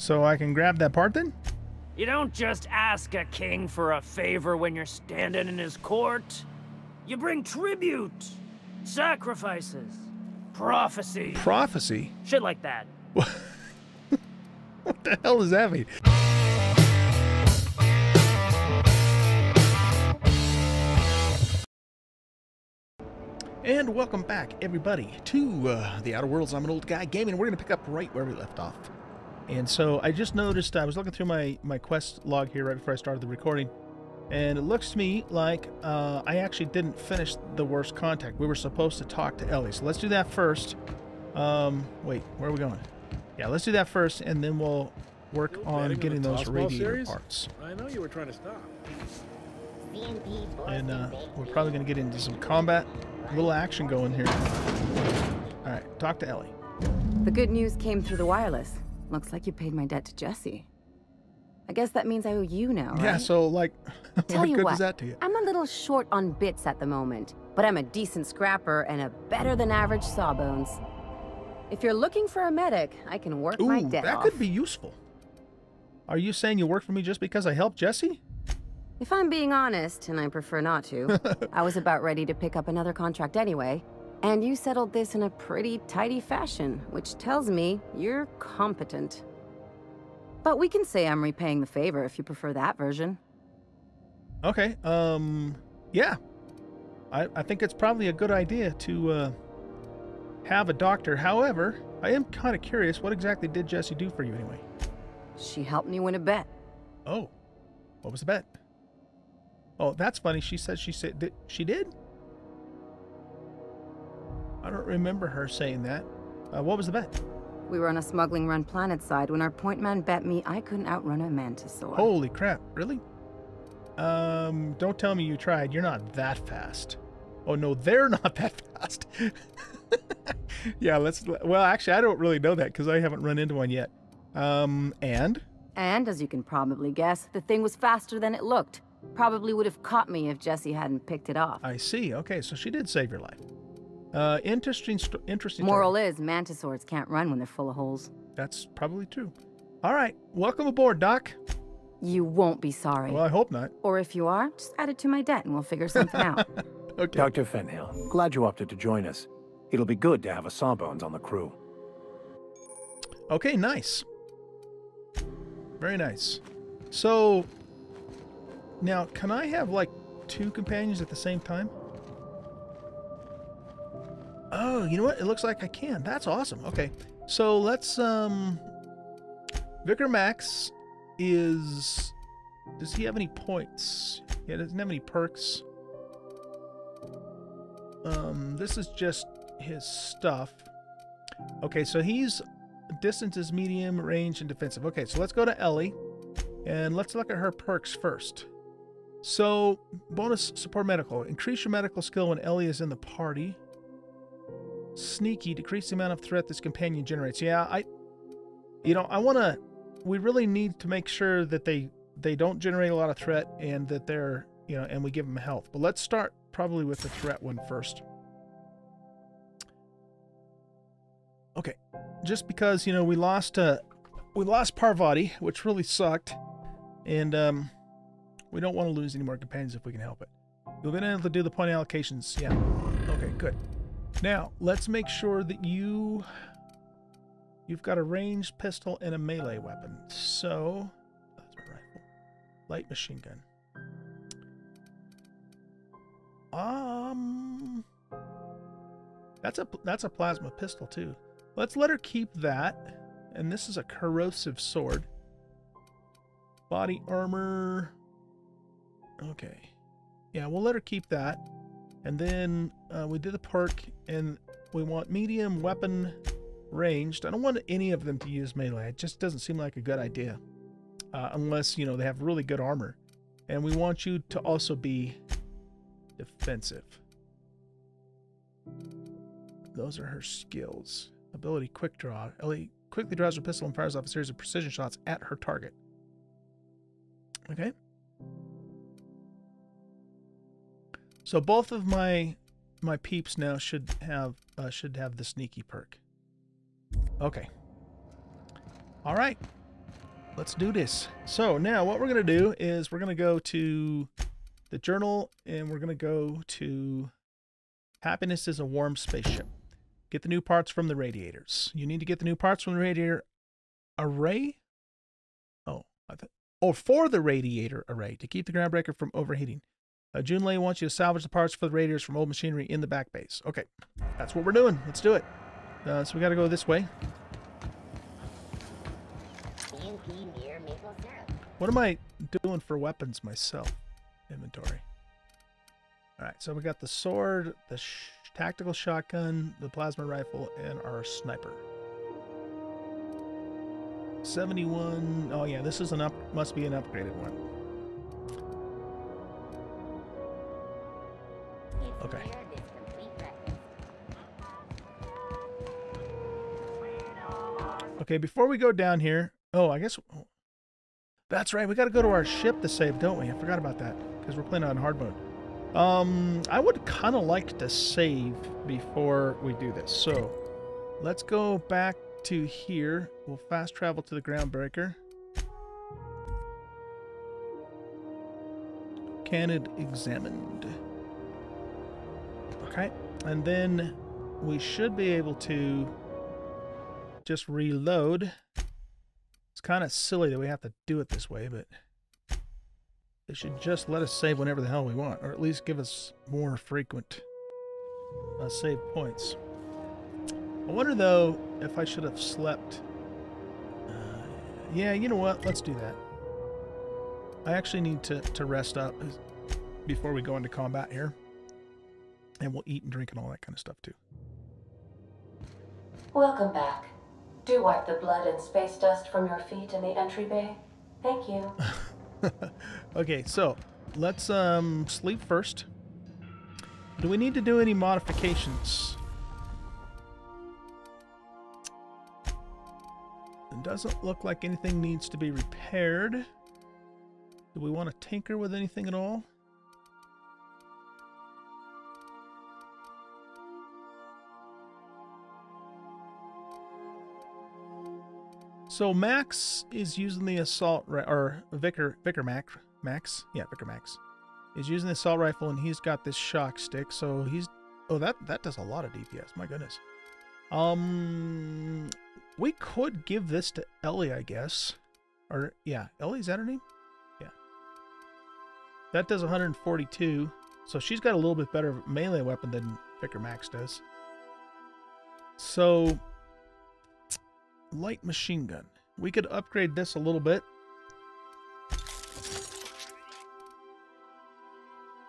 So I can grab that part then? You don't just ask a king for a favor when you're standing in his court. You bring tribute, sacrifices, prophecy. Prophecy? Shit like that. What the hell does that mean? And welcome back, everybody, to The Outer Worlds. I'm an old guy gaming. We're going to pick up right where we left off. And so I just noticed, I was looking through my quest log here right before I started the recording, and it looks to me like I actually didn't finish the worst contact. We were supposed to talk to Ellie, so let's do that first. Wait, where are we going? Yeah, let's do that first, and then we'll work on getting those radiator parts. I know you were trying to stop. And we're probably going to get into some combat. A little action going here. All right, talk to Ellie. The good news came through the wireless. Looks like you paid my debt to Jesse. I guess that means I owe you now, right? Yeah, so like, what good is that to you? I'm a little short on bits at the moment, but I'm a decent scrapper and a better than average sawbones. If you're looking for a medic, I can work my debt off. That could be useful. Are you saying you work for me just because I helped Jesse? If I'm being honest, and I prefer not to, I was about ready to pick up another contract anyway, and you settled this in a pretty tidy fashion, which tells me you're competent. But we can say I'm repaying the favor if you prefer that version. Okay, yeah. I think it's probably a good idea to have a doctor. However, I am kind of curious, what exactly did Jessie do for you anyway? She helped me win a bet. Oh, what was the bet? Oh, that's funny. She said she did? I don't remember her saying that. What was the bet? We were on a smuggling run planet side when our point man bet me I couldn't outrun a Mantisaur. Holy crap, really? Don't tell me you tried. You're not that fast. Oh no, they're not that fast. Yeah, well, actually, I don't really know that because I haven't run into one yet. And as you can probably guess, the thing was faster than it looked. Probably would have caught me if Jesse hadn't picked it off. I see. Okay, so she did save your life. Interesting. Moral is, Mantisaurs can't run when they're full of holes. That's probably true. All right, welcome aboard, Doc. You won't be sorry. Well, I hope not. Or if you are, just add it to my debt and we'll figure something out. Okay. Dr. Fenhill, glad you opted to join us. It'll be good to have a sawbones on the crew. Okay, nice. Very nice. So... now, can I have, like, two companions at the same time? Oh, you know what? It looks like I can. That's awesome. Okay. So, let's, Vicar Max is... does he have any points? Yeah, doesn't have any perks. This is just his stuff. Okay, so he's... distance is medium, range, and defensive. Okay, so let's go to Ellie. And let's look at her perks first. So, bonus support medical. Increase your medical skill when Ellie is in the party. Sneaky. Decrease the amount of threat this companion generates. Yeah, I want to... we really need to make sure that they don't generate a lot of threat and that they're... you know, and we give them health. But let's start probably with the threat one first. Okay. Just because, you know, we lost Parvati, which really sucked. And, we don't want to lose any more companions if we can help it. You've been able to do the point allocations. Yeah. Okay, good. Now, let's make sure that you've got a ranged pistol and a melee weapon. So, that's my rifle. Light machine gun. That's a plasma pistol too. Let's let her keep that. And this is a corrosive sword. Body armor. Okay, yeah, we'll let her keep that, and then we did the perk, and we want medium weapon ranged. I don't want any of them to use melee. It just doesn't seem like a good idea, unless, you know, they have really good armor. And we want you to also be defensive. Those are her skills. Ability quick draw. Ellie quickly draws her pistol and fires off a series of precision shots at her target. Okay. So both of my peeps now should have the sneaky perk. Okay. All right. Let's do this. So now what we're going to do is we're going to go to the journal and we're going to go to Happiness is a Warm Spaceship. Get the new parts from the radiators. You need to get the new parts from the radiator array. Oh, I thought. Or for the radiator array to keep the groundbreaker from overheating. Junlei wants you to salvage the parts for the radiators from old machinery in the back base. Okay, that's what we're doing. Let's do it. So we got to go this way. What am I doing for weapons myself? Inventory. All right, so we got the sword, the tactical shotgun, the plasma rifle, and our sniper. 71. Oh yeah, this is an must be an upgraded one. Okay. Okay, before we go down here, oh, I guess that's right. We got to go to our ship to save, don't we? I forgot about that because we're playing on hard mode. I would kind of like to save before we do this. So, let's go back to here. We'll fast travel to the groundbreaker. Canned examined. Okay, and then we should be able to just reload. It's kind of silly that we have to do it this way, but they should just let us save whenever the hell we want, or at least give us more frequent save points. I wonder though if I should have slept. Yeah, you know what? Let's do that. I actually need to rest up before we go into combat here. And we'll eat and drink and all that kind of stuff too. Welcome back. Do wipe the blood and space dust from your feet in the entry bay. Thank you. Okay, so let's sleep first. Do we need to do any modifications? It doesn't look like anything needs to be repaired. Do we want to tinker with anything at all? So Max is using the assault, or Vicar Max is using the assault rifle, and he's got this shock stick. So he's, oh, that does a lot of DPS. My goodness. We could give this to Ellie, I guess. Or yeah, Ellie, is that her name? Yeah. That does 142. So she's got a little bit better melee weapon than Vicar Max does. So. Light machine gun. We could upgrade this a little bit.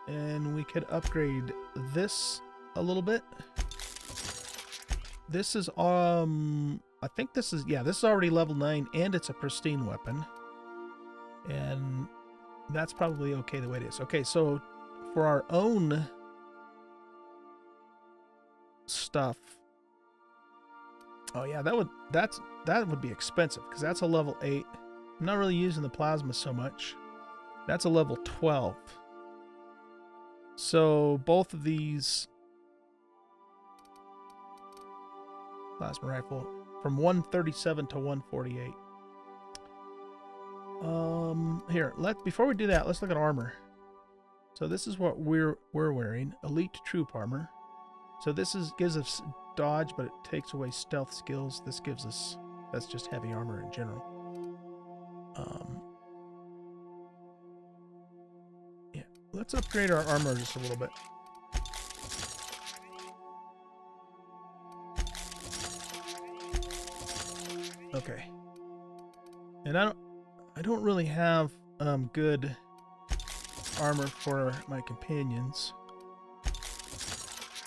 And we could upgrade this a little bit. This is, I think this is, yeah, this is already level 9 and it's a pristine weapon. And that's probably okay the way it is. Okay, so for our own stuff. Oh yeah, that would be expensive because that's a level 8. I'm not really using the plasma so much. That's a level 12. So both of these plasma rifle from 137 to 148. Here, before we do that, let's look at armor. So this is what we're wearing, elite troop armor. So this is gives us dodge, but it takes away stealth skills. This gives us, that's just heavy armor in general. Yeah, let's upgrade our armor just a little bit. Okay. And I don't really have good armor for my companions.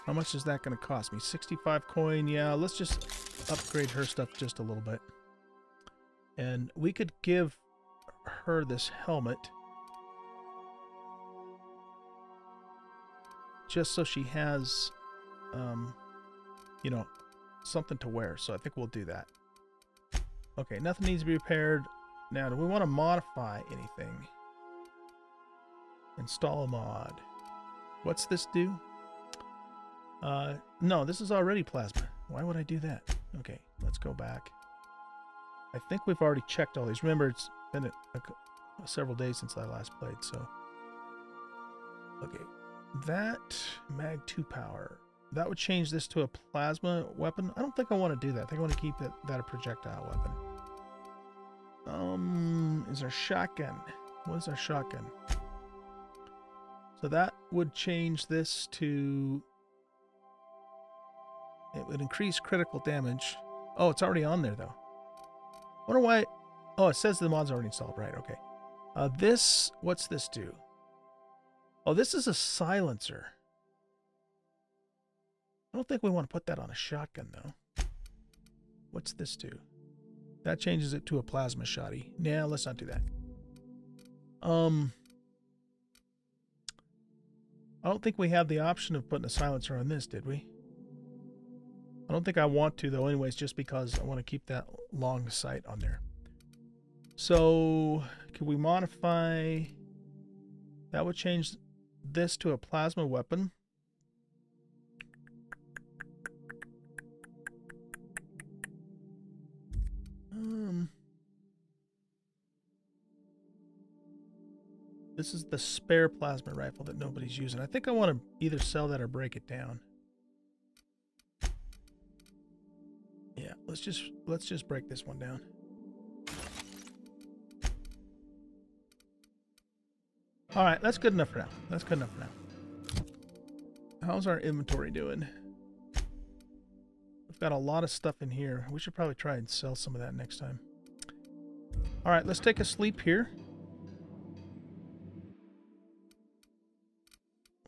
How much is that going to cost me? 65 coin. Yeah, let's just upgrade her stuff just a little bit. And we could give her this helmet. Just so she has, you know, something to wear. So I think we'll do that. Okay, nothing needs to be repaired. Now, do we want to modify anything? Install a mod. What's this do? No, this is already plasma. Why would I do that? Okay, let's go back. I think we've already checked all these. Remember, it's been several days since I last played, so. Okay, that mag 2 power. That would change this to a plasma weapon. I don't think I want to do that. I think I want to keep that a projectile weapon. Is our shotgun? What is our shotgun? So that would change this to... It would increase critical damage. Oh, it's already on there, though. I wonder why... Oh, it says the mod's already installed. Right, okay. This... What's this do? Oh, this is a silencer. I don't think we want to put that on a shotgun, though. What's this do? That changes it to a plasma shotty. Nah, let's not do that. I don't think we have the option of putting a silencer on this, did we? I don't think I want to, though, anyways, just because I want to keep that long sight on there. So, can we modify... That would change this to a plasma weapon. This is the spare plasma rifle that nobody's using. I think I want to either sell that or break it down. Yeah, let's just break this one down. All right, that's good enough for now. That's good enough for now. How's our inventory doing? We've got a lot of stuff in here. We should probably try and sell some of that next time. All right, let's take a sleep here.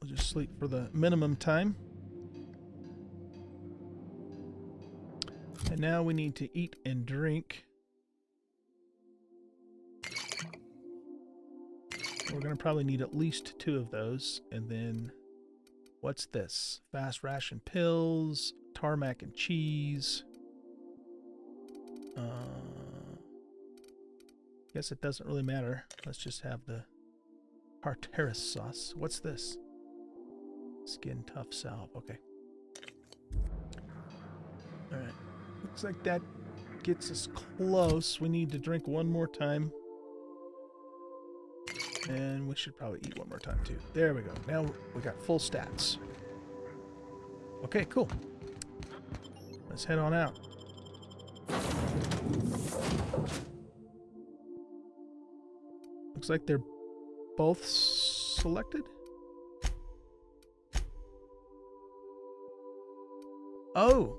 We'll just sleep for the minimum time. And now we need to eat and drink. We're going to probably need at least 2 of those. And then, what's this? Fast ration pills, tarmac and cheese. Guess it doesn't really matter. Let's just have the Tartaris sauce. What's this? Skin tough salve. Okay. All right. Looks like that gets us close. We need to drink one more time. And we should probably eat one more time, too. There we go. Now we got full stats. Okay, cool. Let's head on out. Looks like they're both selected. Oh,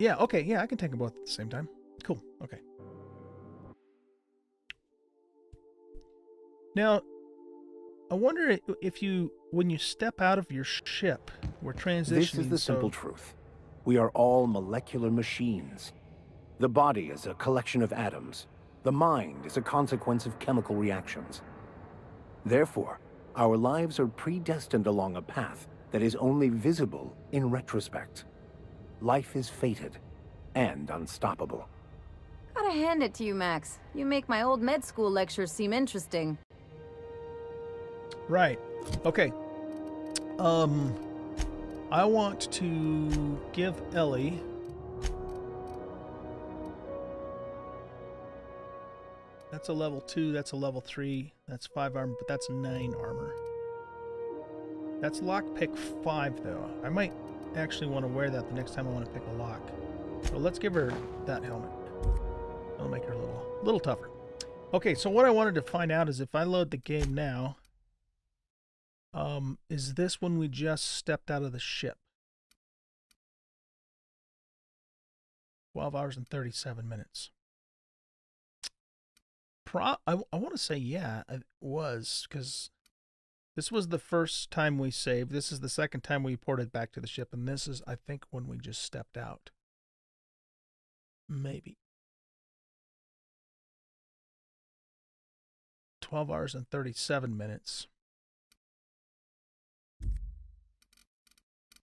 yeah, okay, yeah, I can take them both at the same time. Cool, okay. Now, I wonder if you, when you step out of your ship, we're transitioning. This is the simple truth. We are all molecular machines. The body is a collection of atoms. The mind is a consequence of chemical reactions. Therefore, our lives are predestined along a path that is only visible in retrospect. Life is fated and unstoppable. Gotta hand it to you, Max. You make my old med school lectures seem interesting. Right. Okay. I want to give Ellie... That's a level 2, that's a level 3, that's 5 armor, but that's 9 armor. That's lockpick 5, though. I might actually want to wear that the next time I want to pick a lock. So let's give her that helmet. It'll make her a little tougher. Okay, so what I wanted to find out is if I load the game now, is this when we just stepped out of the ship? 12 hours and 37 minutes. I want to say, yeah, it was, because this was the first time we saved. This is the second time we ported back to the ship, and this is, I think, when we just stepped out. Maybe. 12 hours and 37 minutes.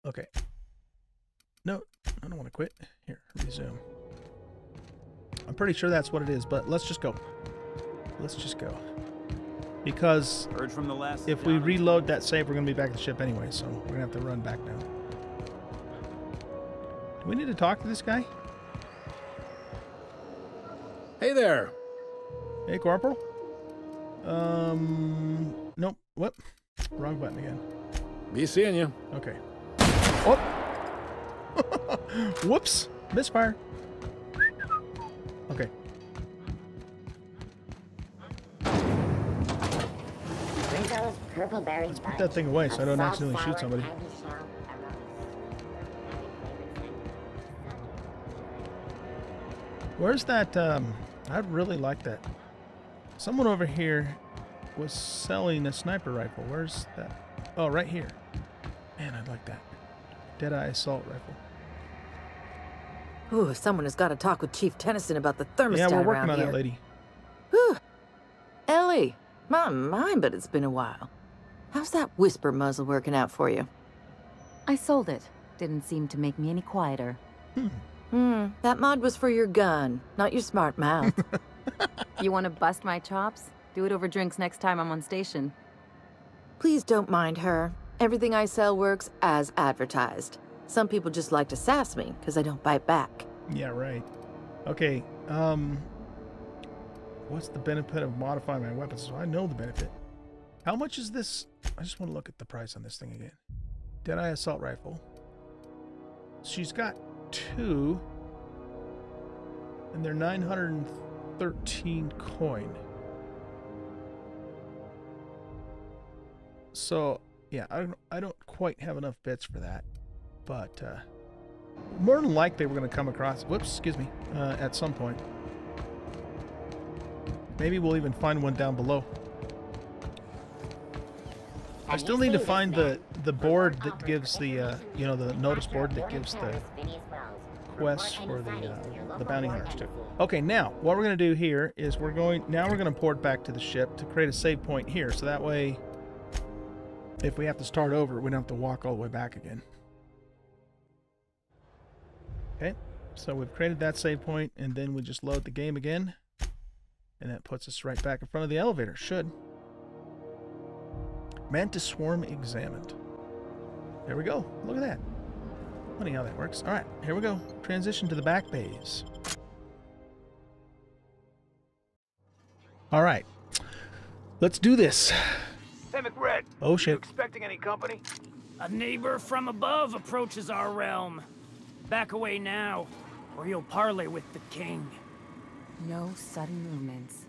Okay. No, I don't want to quit. Here, resume. I'm pretty sure that's what it is, but let's just go. Let's just go. Because if we reload that save, we're going to be back at the ship anyway, so we're going to have to run back now. Do we need to talk to this guy? Hey there. Hey, Corporal. Nope. What? Wrong button again. Be seeing you. Okay. Oh. Whoops. Misfire. Okay. Let's put that thing away so I don't accidentally shoot somebody. Where's that, I'd really like that. Someone over here was selling a sniper rifle. Where's that? Oh, right here. Man, I'd like that. Deadeye assault rifle. Ooh, someone has got to talk with Chief Tennyson about the thermostat around here. Yeah, we're working on that, lady. Whew. Ellie, my, but it's been a while. How's that whisper muzzle working out for you? I sold it. Didn't seem to make me any quieter. That mod was for your gun, not your smart mouth. You want to bust my chops? Do it over drinks next time I'm on station. Please don't mind her. Everything I sell works as advertised. Some people just like to sass me because I don't bite back. Yeah, right. Okay, what's the benefit of modifying my weapons? So I know the benefit. How much is this? I just want to look at the price on this thing again. Deadeye assault rifle. She's got 2, and they're 913 coin. So yeah, I don't quite have enough bits for that, but more than likely we're going to come across. Whoops, excuse me. At some point, maybe we'll even find one down below. I still need to find the board that gives the you know, the notice board that gives the quest for the bounty hunters too. Okay, now what we're going to do here is we're going to port back to the ship to create a save point here, so that way if we have to start over, we don't have to walk all the way back again. Okay, so we've created that save point, and then we just load the game again, and that puts us right back in front of the elevator. Should. Mantis swarm examined. There we go. Look at that. Funny how that works. All right, here we go. Transition to the back bays. All right, let's do this. Hey, MacRedd. Oh shit. You expecting any company? A neighbor from above approaches our realm. Back away now, or he'll parley with the king. No sudden movements.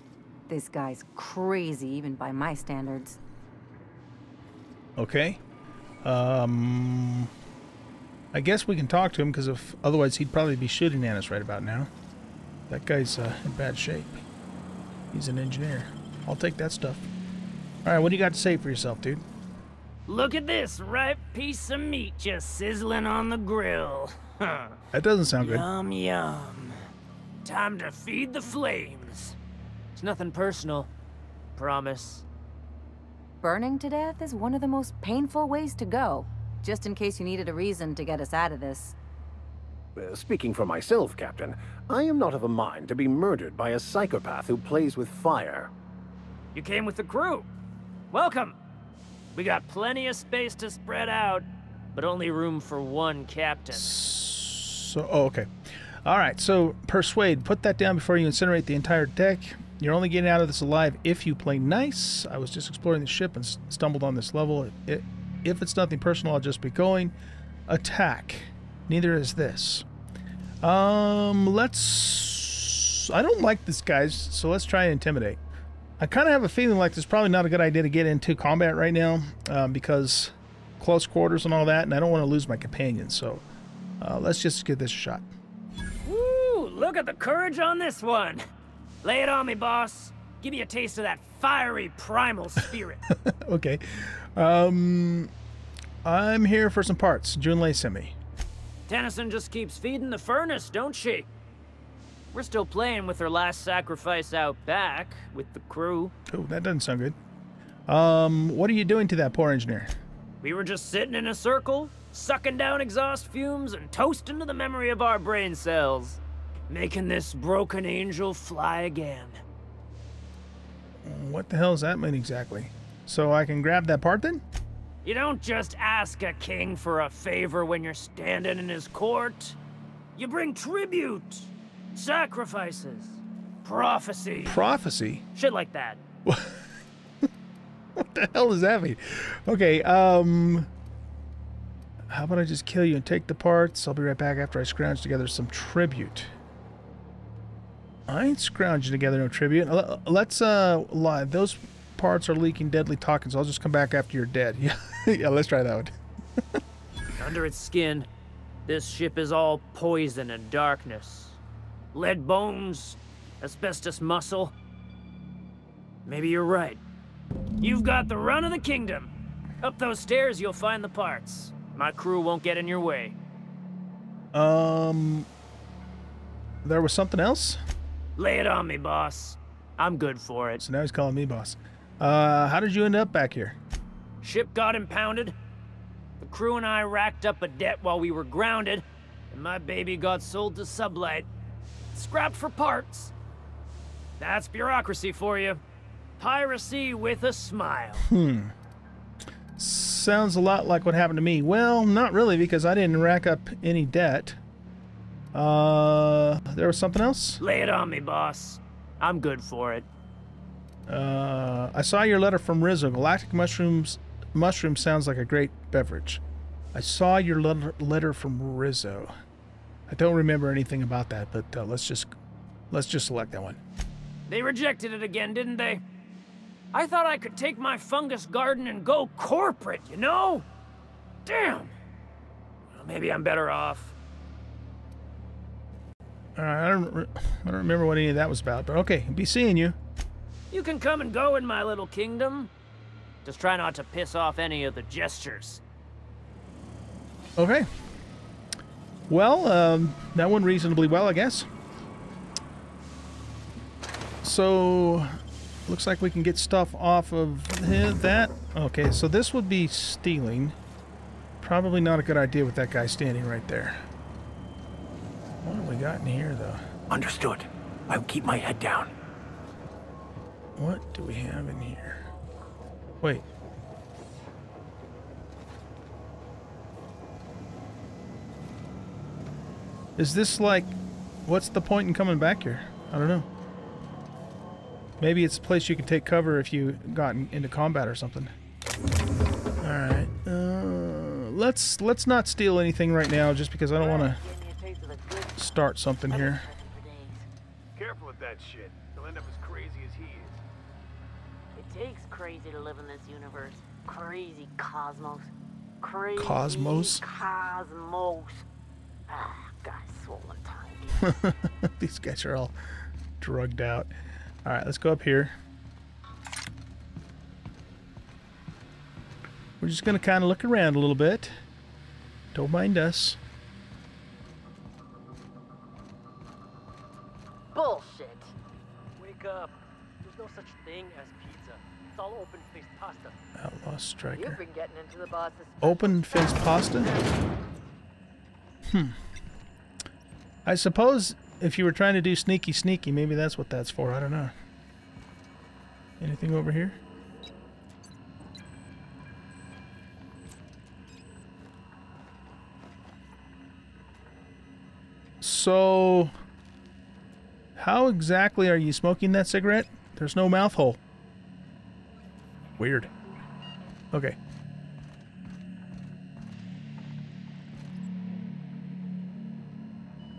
This guy's crazy, even by my standards. Okay, I guess we can talk to him, because if otherwise he'd probably be shooting at us right about now. That guy's in bad shape. He's an engineer. I'll take that stuff. All right, what do you got to say for yourself, dude? Look at this ripe piece of meat just sizzling on the grill. Huh. That doesn't sound good. Yum yum. Time to feed the flames. It's nothing personal, promise. Burning to death is one of the most painful ways to go, just in case you needed a reason to get us out of this. Speaking for myself, Captain, I am not of a mind to be murdered by a psychopath who plays with fire. You came with the crew. Welcome. We got plenty of space to spread out, but only room for one captain. So, oh, okay. All right, so persuade. Put that down before you incinerate the entire deck. You're only getting out of this alive if you play nice. I was just exploring the ship and stumbled on this level. If it's nothing personal, I'll just be going. Attack. Neither is this. Let's... I don't like this, guys, so let's try and intimidate. I kind of have a feeling like it's probably not a good idea to get into combat right now, because close quarters and all that, and I don't want to lose my companion, so let's just give this a shot. Woo! Look at the courage on this one! Lay it on me, boss. Give me a taste of that fiery primal spirit. Okay. I'm here for some parts. Junlei sent me. Tennyson just keeps feeding the furnace, don't she? We're still playing with her last sacrifice out back with the crew. Oh, that doesn't sound good. What are you doing to that poor engineer? We were just sitting in a circle, sucking down exhaust fumes and toasting to the memory of our brain cells. Making this broken angel fly again. What the hell does that mean exactly? So I can grab that part then? You don't just ask a king for a favor when you're standing in his court. You bring tribute, sacrifices, Prophecy. Prophecy? Shit like that. What the hell does that mean? Okay, how about I just kill you and take the parts? I'll be right back after I scrounge together some tribute. I ain't scrounging together no tribute. Let's, lie. Those parts are leaking deadly toxins. I'll just come back after you're dead. Yeah, yeah, let's try that one. Under its skin, this ship is all poison and darkness. Lead bones, asbestos muscle. Maybe you're right. You've got the run of the kingdom. Up those stairs, you'll find the parts. My crew won't get in your way. There was something else? Lay it on me, boss. I'm good for it. So now he's calling me boss. How did you end up back here? Ship got impounded. The crew and I racked up a debt while we were grounded, and my baby got sold to Sublight. Scrapped for parts. That's bureaucracy for you. Piracy with a smile. Hmm. Sounds a lot like what happened to me. Well, not really, because I didn't rack up any debt. There was something else? Lay it on me, boss. I'm good for it. I saw your letter from Rizzo. Galactic mushroom sounds like a great beverage. I saw your letter from Rizzo. I don't remember anything about that, but let's just select that one. They rejected it again, didn't they? I thought I could take my fungus garden and go corporate, you know? Damn. Well, maybe I'm better off. I don't remember what any of that was about, but okay, be seeing you. You can come and go in my little kingdom. Just try not to piss off any of the gestures. Okay. Well, that went reasonably well, I guess. So, looks like we can get stuff off of that. Okay, so this would be stealing. Probably not a good idea with that guy standing right there. What have we got in here, though? Understood. I'll keep my head down. What do we have in here? Wait. Is this like... what's the point in coming back here? I don't know. Maybe it's a place you can take cover if you got into combat or something. Alright. Let's not steal anything right now, just because I don't want to... start something here. Careful with that shit. He'll end up as crazy as he is. It takes crazy to live in this universe. Crazy cosmos. Crazy cosmos. Cosmos. Ah, guys, swollen tongue. These guys are all drugged out. All right, let's go up here. We're just gonna kind of look around a little bit. Don't mind us. Bullshit. Wake up. There's no such thing as pizza. It's all open-faced pasta. Outlaw striker. You've been getting into the boss's... open-faced pasta? Hmm. I suppose if you were trying to do sneaky, maybe that's what that's for. I don't know. Anything over here? So... how exactly are you smoking that cigarette? There's no mouth hole. Weird. Okay.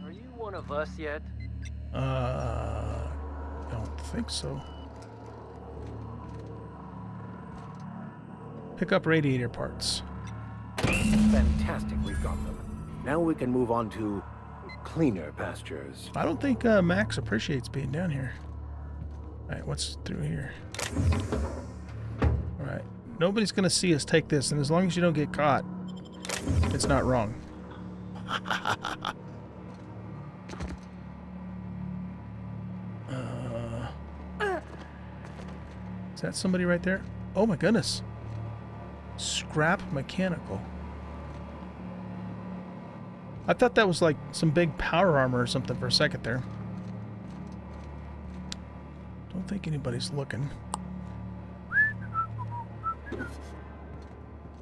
Are you one of us yet? I don't think so. Pick up radiator parts. Fantastic, we've got them. Now we can move on to... cleaner pastures. I don't think Max appreciates being down here. Alright, what's through here? Alright. Nobody's gonna see us take this, and as long as you don't get caught, it's not wrong. Is that somebody right there? Oh my goodness. Scrap mechanical. I thought that was like some big power armor or something for a second there. Don't think anybody's looking.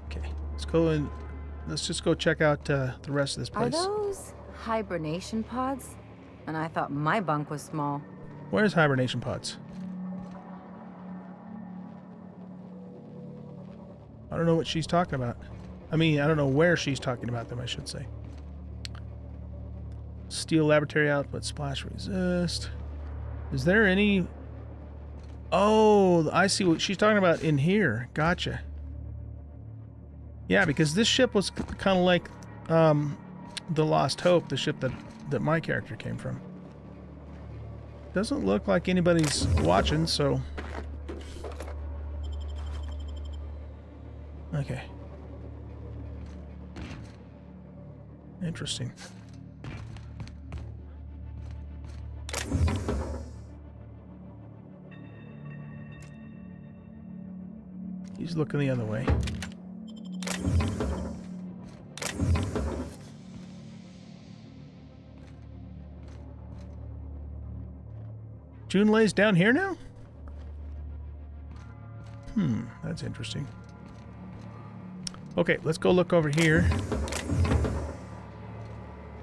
Okay, let's go and let's just go check out the rest of this place. Are those hibernation pods? And I thought my bunk was small. Where's hibernation pods? I don't know what she's talking about. I mean, I don't know where she's talking about them, I should say. Steel laboratory output, splash resist. Is there any... Oh, I see what she's talking about in here. Gotcha. Yeah, because this ship was kind of like the Lost Hope, the ship that my character came from. Doesn't look like anybody's watching, so... Okay. Interesting. He's looking the other way. Junlei's down here now? Hmm, that's interesting. Okay, let's go look over here.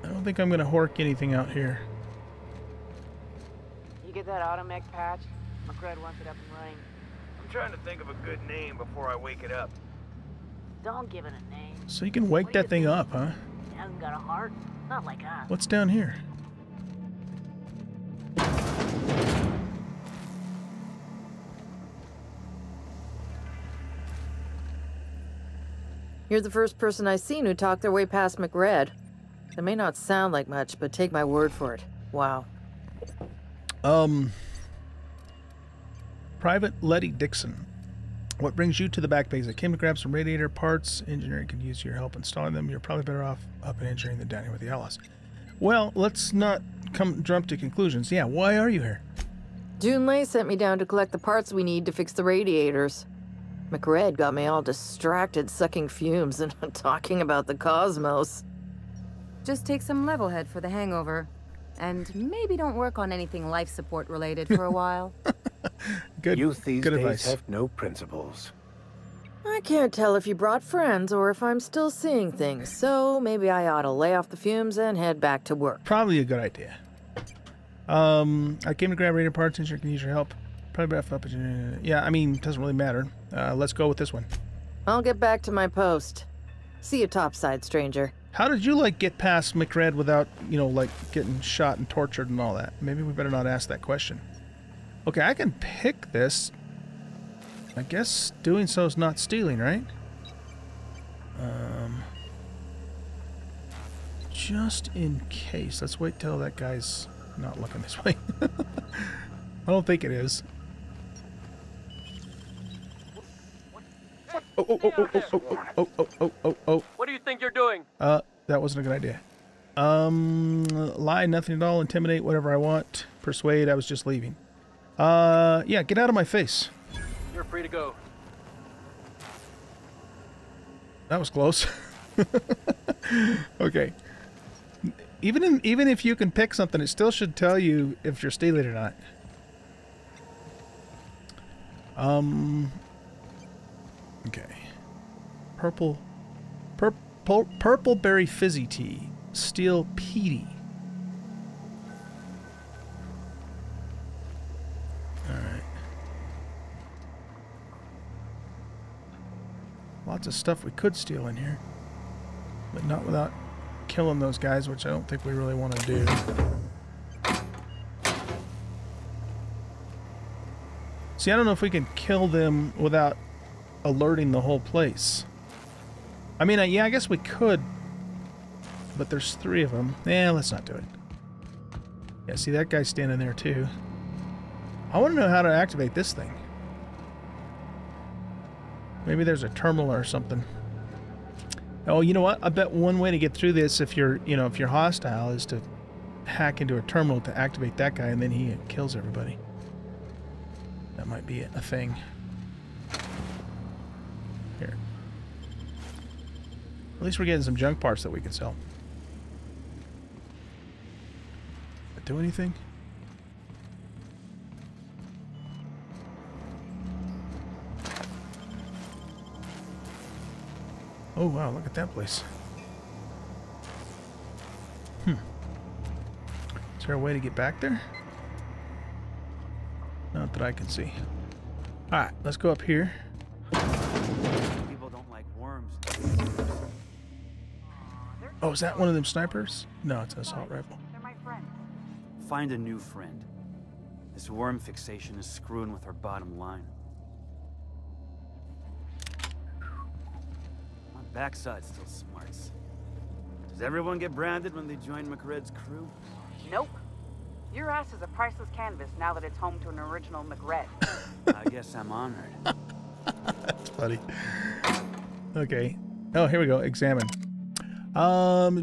I don't think I'm gonna hork anything out here. You get that automech patch? MacRedd wants it up and running. I'm trying to think of a good name before I wake it up. Don't give it a name. So you can wake that thing up, huh? It hasn't got a heart. Not like us. What's down here? You're the first person I've seen who talked their way past MacRedd. That may not sound like much, but take my word for it. Wow. Private Letty Dixon. What brings you to the back base? I came to grab some radiator parts. Engineering could use your help installing them. You're probably better off up in engineering than down here with the outlaws. Well, let's not jump to conclusions. Yeah, why are you here? Junlei sent me down to collect the parts we need to fix the radiators. MacRedd got me all distracted, sucking fumes and talking about the cosmos. Just take some level head for the hangover. And maybe don't work on anything life support related for a while. Good, youth these good days advice. Have no principles. I can't tell if you brought friends or if I'm still seeing things, so maybe I ought to lay off the fumes and head back to work. Probably a good idea. I came to grab radiator parts and you can use your help. Probably up. Yeah, I mean, doesn't really matter. Let's go with this one. I'll get back to my post. See you topside, stranger. How did you, like, get past MacRedd without, you know, like, getting shot and tortured and all that? Maybe we better not ask that question. Okay, I can pick this. I guess doing so is not stealing, right? Just in case. Let's wait till that guy's not looking this way. I don't think it is. Oh. What do you think you're doing? That wasn't a good idea. Lie, nothing at all, intimidate, whatever I want, persuade, I was just leaving. Yeah, get out of my face. You're free to go. That was close. Okay. Even if you can pick something, it still should tell you if you're stealing or not. Okay. Purple berry fizzy tea. Steel peaty. Alright. Lots of stuff we could steal in here. But not without killing those guys, which I don't think we really want to do. See, I don't know if we can kill them without alerting the whole place. I mean, yeah, I guess we could, but there's three of them. Yeah, let's not do it. Yeah, see, that guy's standing there too. I want to know how to activate this thing. Maybe there's a terminal or something. Oh, you know what? I bet one way to get through this, if you're, you know, if you're hostile, is to hack into a terminal to activate that guy, and then he kills everybody. That might be a thing. Here. At least we're getting some junk parts that we can sell. Did that do anything? Oh wow, look at that place. Is there a way to get back there? Not that I can see. All right, let's go up here. People don't like worms. Oh, is that one of them snipers? No, it's an assault rifle. They're my friends. Find a new friend. This worm fixation is screwing with our bottom line. My backside still smarts. Does everyone get branded when they join MacRedd's crew? Nope. Your ass is a priceless canvas now that it's home to an original MacRedd. I guess I'm honored. That's funny. Okay. Oh, here we go. Examine.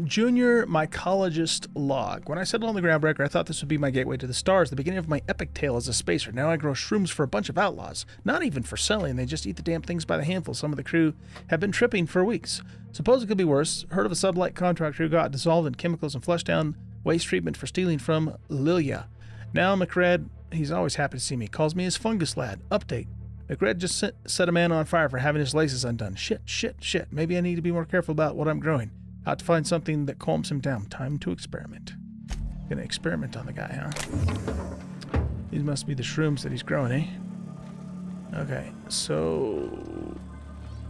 Junior mycologist log. When I settled on the groundbreaker, I thought this would be my gateway to the stars, the beginning of my epic tale as a spacer. Now I grow shrooms for a bunch of outlaws. Not even for selling. They just eat the damn things by the handful. Some of the crew have been tripping for weeks. Suppose it could be worse. Heard of a Sublight contractor who got dissolved in chemicals and flushed down waste treatment for stealing from Lilia. Now MacRedd, he's always happy to see me, calls me his fungus lad. Update. MacRedd just set a man on fire for having his laces undone. Shit. Maybe I need to be more careful about what I'm growing. Out to find something that calms him down. Time to experiment. Gonna experiment on the guy, huh? These must be the shrooms that he's growing, eh? Okay, so...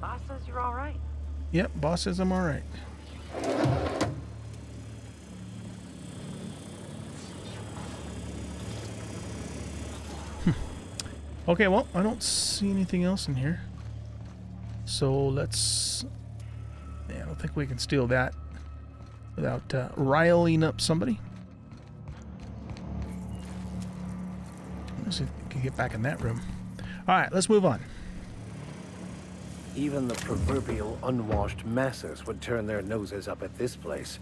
Boss says you're all right. Yep, boss says I'm all right. Okay, well, I don't see anything else in here. So let's... Yeah, I don't think we can steal that without riling up somebody. Let's see if we can get back in that room. All right, let's move on. Even the proverbial unwashed masses would turn their noses up at this place,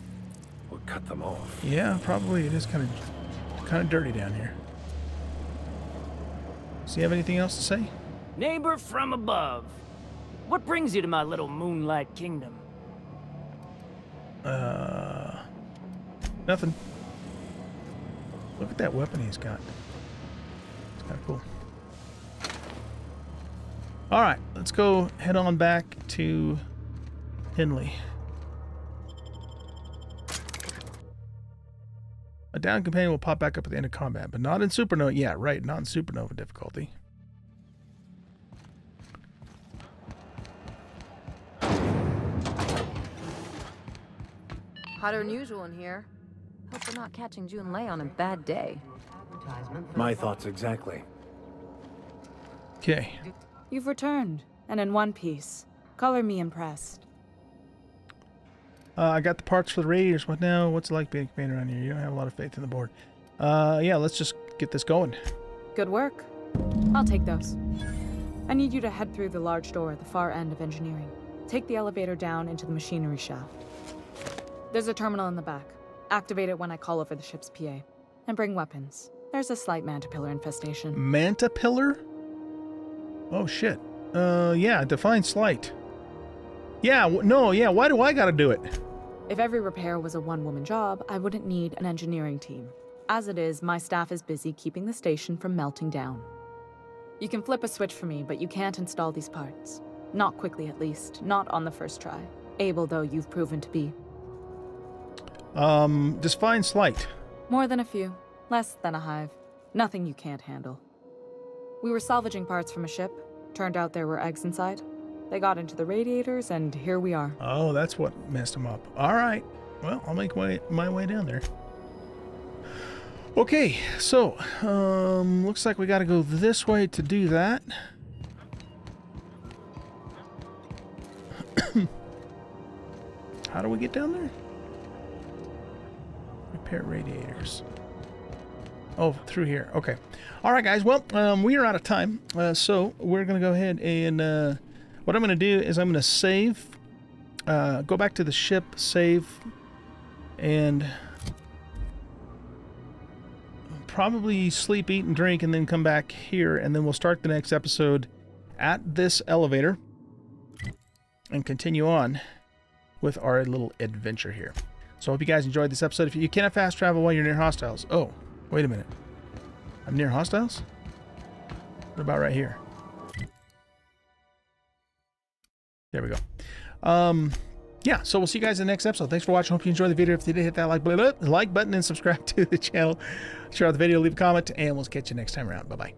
or cut them off. Yeah, probably. It is kind of dirty down here. Does he have anything else to say? Neighbor from above, what brings you to my little moonlight kingdom? Nothing. Look at that weapon he's got. It's kind of cool. All right, let's go head on back to Henley. A downed companion will pop back up at the end of combat, but not in supernova. Yeah, right, not in supernova difficulty. Hotter than usual in here. Hope we're not catching Junlei on a bad day. My thoughts exactly. Okay. You've returned, and in one piece. Color me impressed. I got the parts for the radiators. What now? What's it like being a commander around here? You don't have a lot of faith in the board. Yeah, let's just get this going. Good work. I'll take those. I need you to head through the large door at the far end of engineering. Take the elevator down into the machinery shaft. There's a terminal in the back. Activate it when I call over the ship's PA. And bring weapons. There's a slight mantipillar infestation. Mantipillar? Oh, shit. Yeah, define slight. Yeah, why do I gotta do it? If every repair was a one-woman job, I wouldn't need an engineering team. As it is, my staff is busy keeping the station from melting down. You can flip a switch for me, but you can't install these parts. Not quickly, at least. Not on the first try. Able, though, you've proven to be. Define slight. More than a few. Less than a hive. Nothing you can't handle. We were salvaging parts from a ship. Turned out there were eggs inside. They got into the radiators, and here we are. Oh, that's what messed them up. All right. Well, I'll make my way down there. Okay, so, looks like we got to go this way to do that. How do we get down there? Repair radiators. Oh, through here. Okay. All right, guys. Well, we are out of time, so we're going to go ahead and... what I'm going to do is I'm going to save, go back to the ship, save, and probably sleep, eat, and drink, and then come back here, and then we'll start the next episode at this elevator and continue on with our little adventure here. So I hope you guys enjoyed this episode. If you cannot fast travel while you're near hostiles. Oh, wait a minute. I'm near hostiles? What about right here? There we go. Yeah, so we'll see you guys in the next episode. Thanks for watching. Hope you enjoyed the video. If you did, hit that like button and subscribe to the channel. Share out the video, leave a comment, and we'll catch you next time around. Bye-bye.